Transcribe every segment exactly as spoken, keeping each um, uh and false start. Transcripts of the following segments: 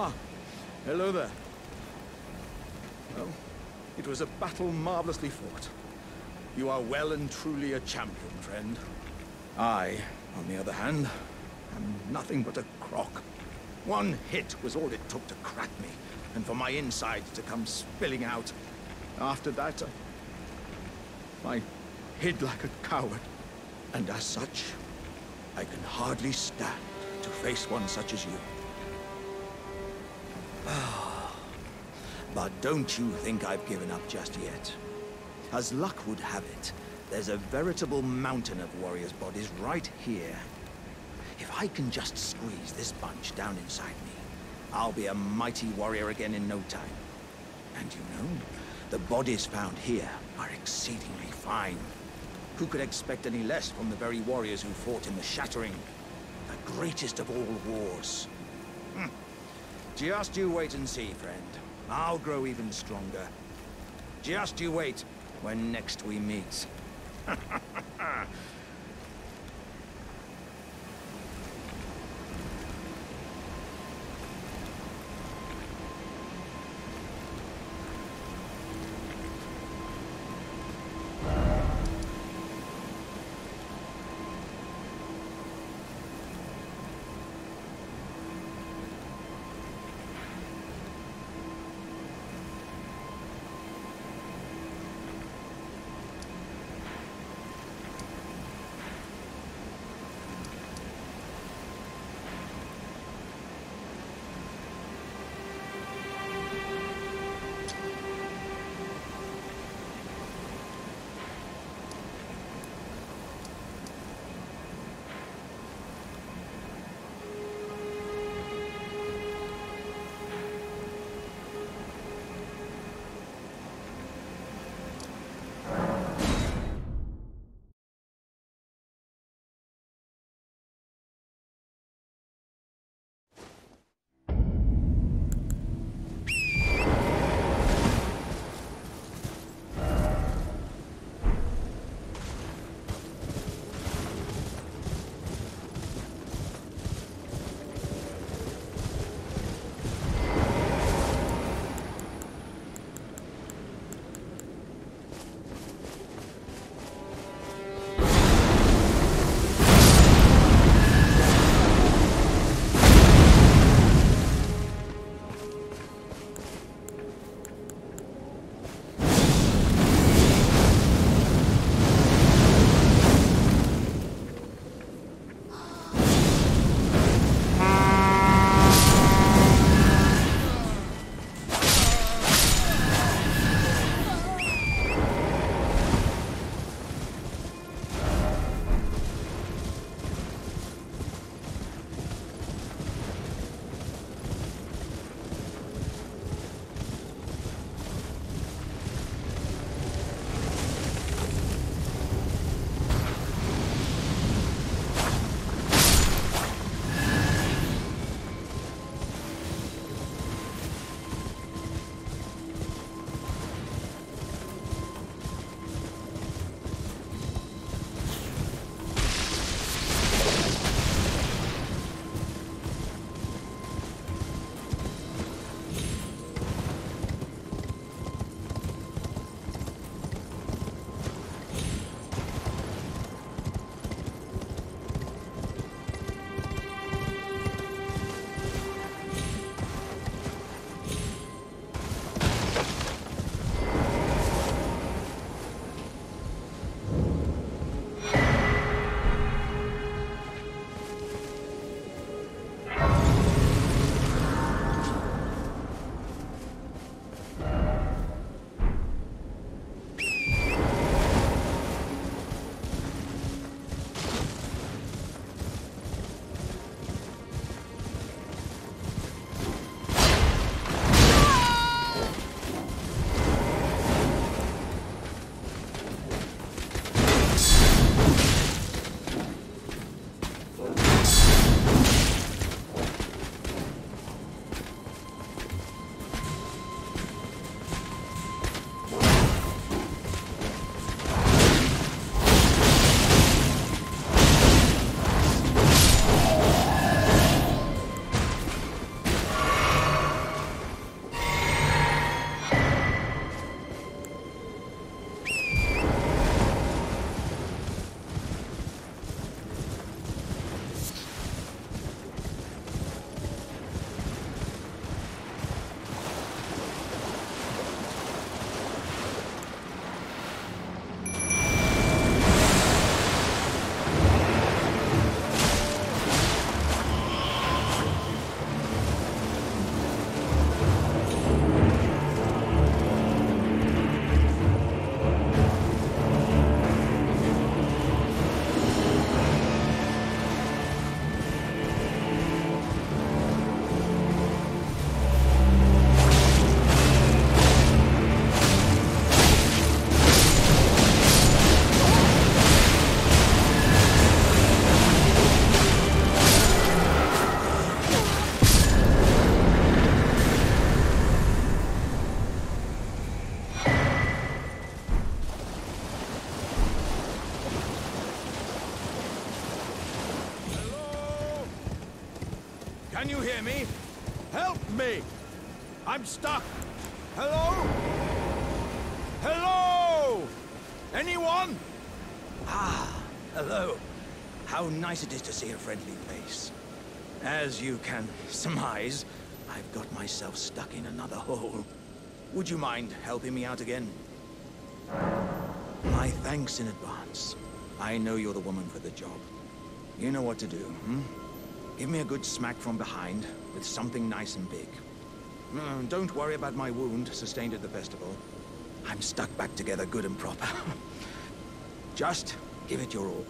Ah, hello there. Well, it was a battle marvelously fought. You are well and truly a champion, friend. I, on the other hand, am nothing but a crock. One hit was all it took to crack me, and for my insides to come spilling out. After that, I, I hid like a coward, and as such, I can hardly stand to face one such as you. But don't you think I've given up just yet. As luck would have it, there's a veritable mountain of warriors' bodies right here. If I can just squeeze this bunch down inside me, I'll be a mighty warrior again in no time. And you know, the bodies found here are exceedingly fine. Who could expect any less from the very warriors who fought in the Shattering, the greatest of all wars? Hm. Just you wait and see, friend. I'll grow even stronger. Just you wait when next we meet. Can you hear me? Help me! I'm stuck! Hello? Hello! Anyone? Ah, hello. How nice it is to see a friendly face. As you can surmise, I've got myself stuck in another hole. Would you mind helping me out again? My thanks in advance. I know you're the woman for the job. You know what to do, hmm? Give me a good smack from behind with something nice and big. Mm, don't worry about my wound sustained at the festival. I'm stuck back together good and proper. Just give it your all.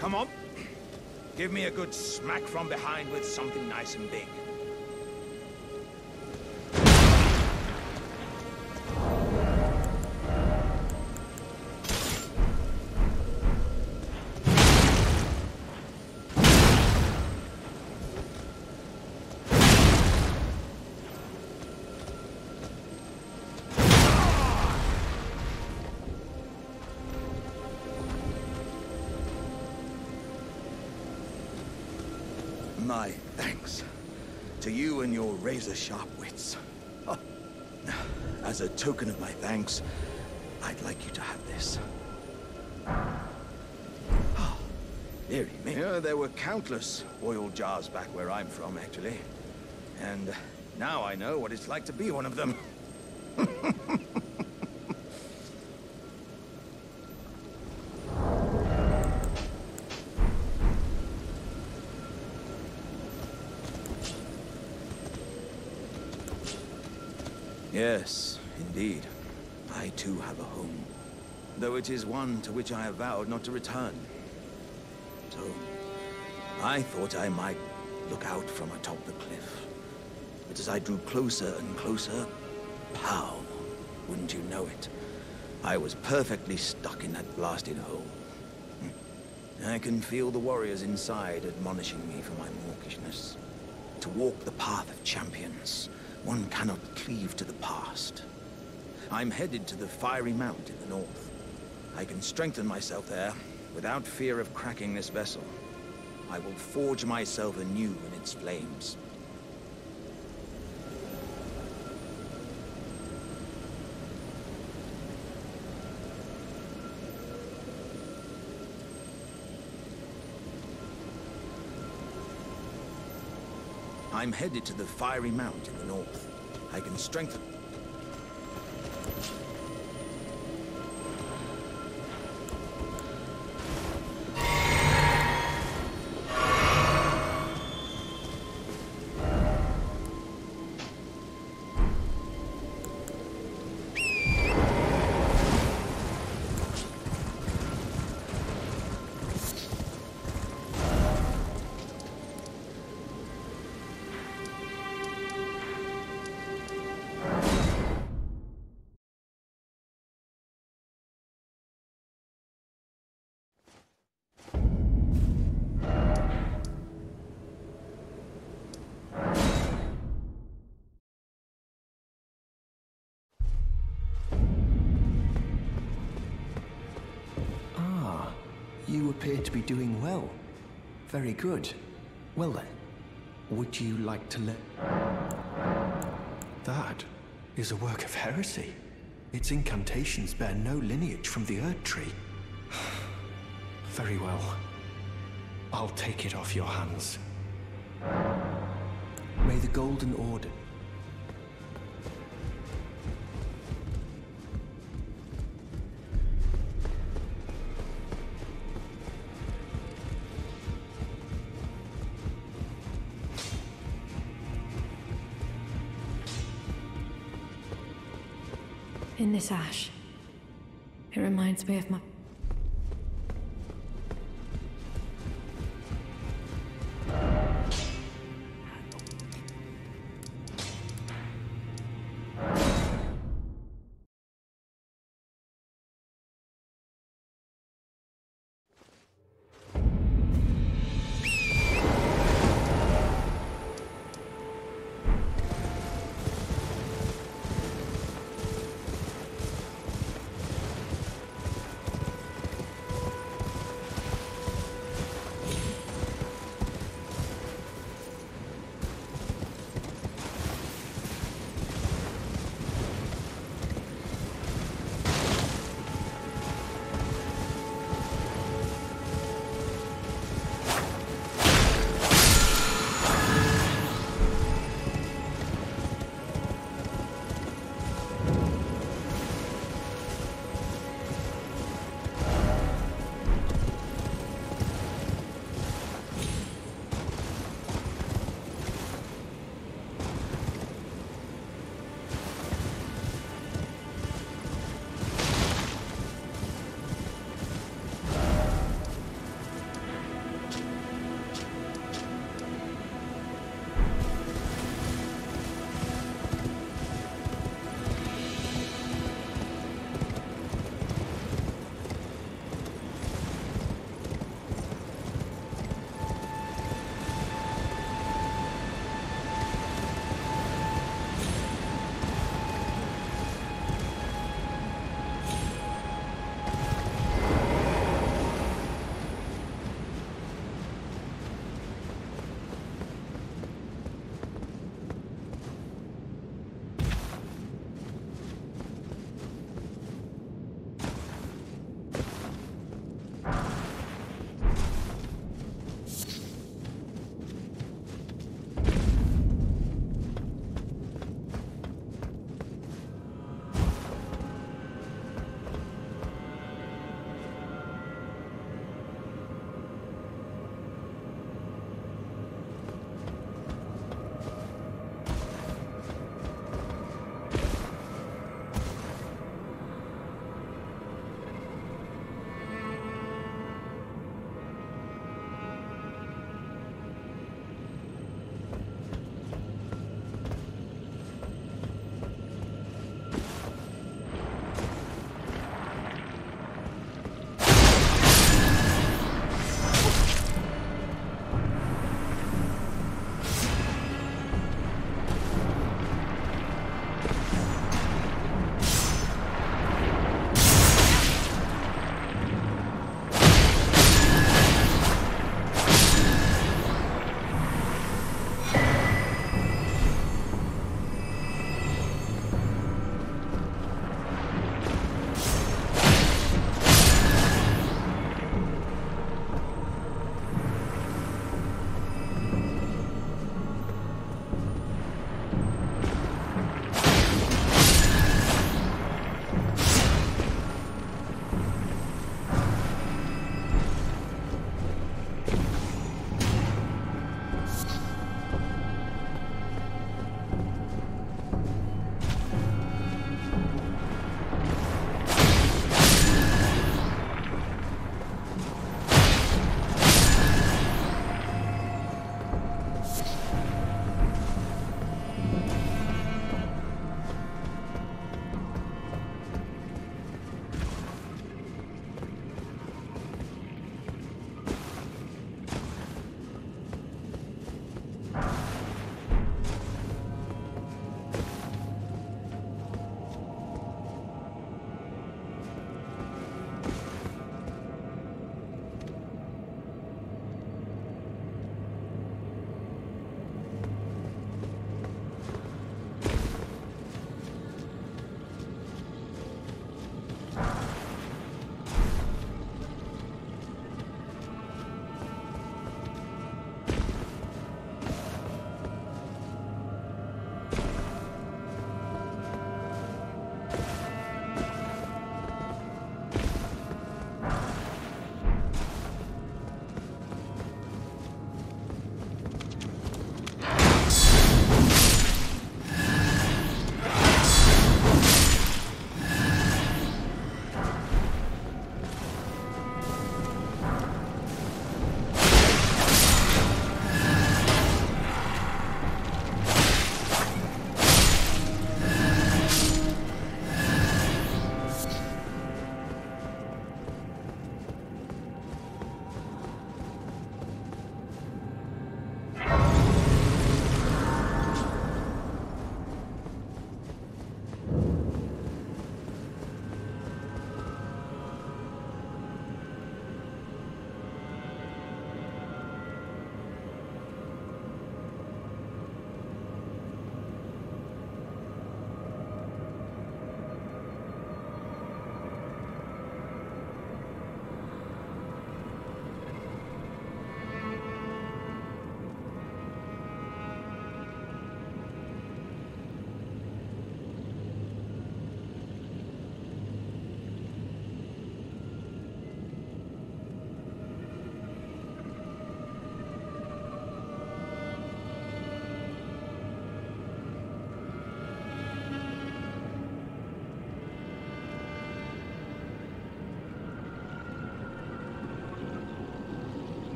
Come on. Give me a good smack from behind with something nice and big. My thanks to you and your razor-sharp wits. Oh. As a token of my thanks, I'd like you to have this. Oh, dearie me. Yeah, there were countless oil jars back where I'm from, actually. And now I know what it's like to be one of them. Yes, indeed. I too have a home, though it is one to which I have vowed not to return. So, I thought I might look out from atop the cliff. But as I drew closer and closer, pow, wouldn't you know it, I was perfectly stuck in that blasted hole. I can feel the warriors inside admonishing me for my mawkishness. To walk the path of champions, one cannot cleave to the past. I'm headed to the Fiery Mount in the north. I can strengthen myself there without fear of cracking this vessel. I will forge myself anew in its flames. I'm headed to the Fiery Mount in the north. I can strengthen... You appear to be doing well. Very good. Well then, would you like to let... That is a work of heresy. Its incantations bear no lineage from the Erdtree. Very well. I'll take it off your hands. May the Golden Order... In this ash, it reminds me of my...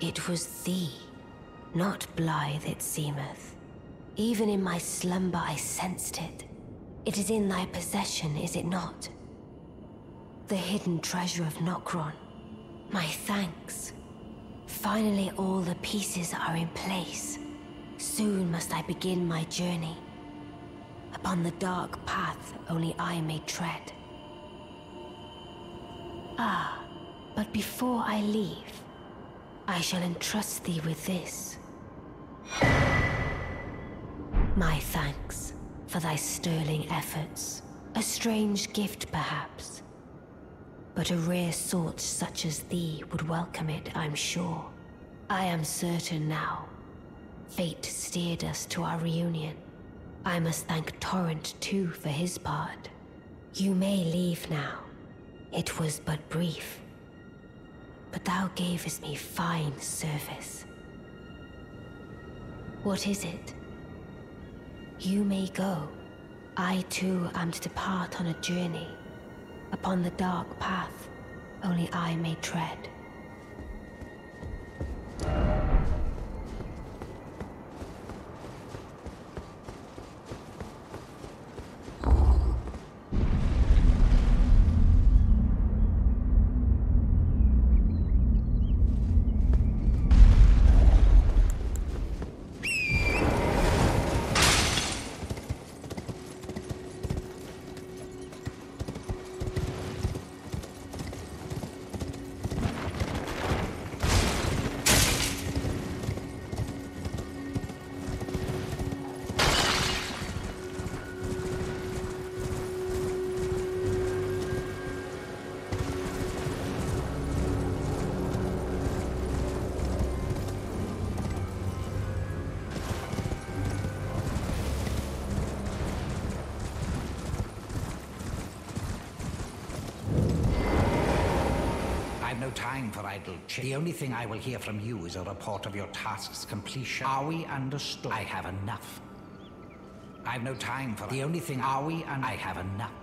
It was thee, not blithe it seemeth. Even in my slumber I sensed it. It is in thy possession, is it not? The hidden treasure of Nokron. My thanks. Finally all the pieces are in place. Soon must I begin my journey. Upon the dark path only I may tread. Ah, but before I leave, I shall entrust thee with this. My thanks for thy sterling efforts. A strange gift, perhaps. But a rare sort such as thee would welcome it, I'm sure. I am certain now. Fate steered us to our reunion. I must thank Torrent too for his part. You may leave now. It was but brief. But thou gavest me fine service. What is it? You may go. I too am to depart on a journey. Upon the dark path, only I may tread. Time for idle chit. The only thing I will hear from you is a report of your task's completion. Are we understood? I have enough. I've no time for the only thing. Are we and I have enough.